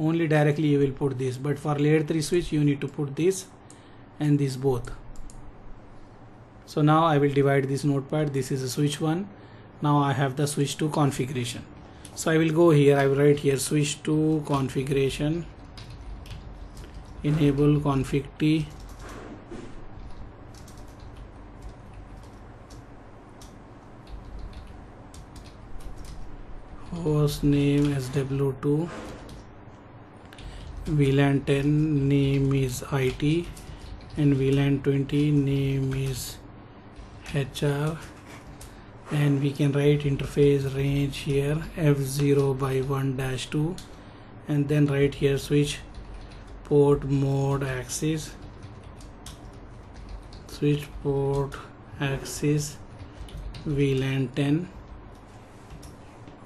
only directly you will put this, but for layer 3 switch you need to put this and this both. So now I will divide this notepad. This is a switch 1. Now I have the switch 2 configuration. So I will go here, I will write here switch 2 configuration enable config t. Host name is W2, VLAN 10 name is IT, and VLAN 20 name is HR, and we can write interface range here F0/1-2, and then write here switch port mode access, switch port access VLAN 10.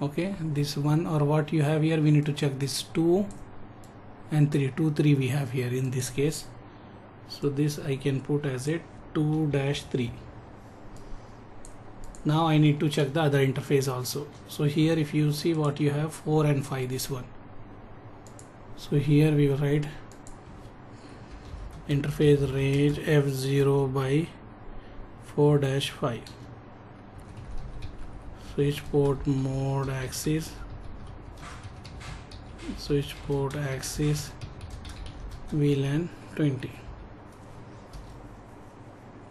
Okay, this one, or what you have here, we need to check this 2 and 3 we have here in this case. So this I can put as a 2-3. Now I need to check the other interface also. So here if you see what you have, 4 and 5, this one. So here we will write interface range F0/4-5, switch port mode access, switch port access VLAN 20.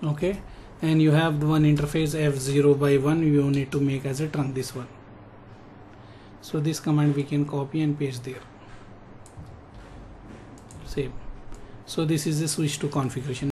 Okay, and you have the one interface F0/1, you need to make as a trunk this one. So this command we can copy and paste there, save. So this is the switch 2 configuration.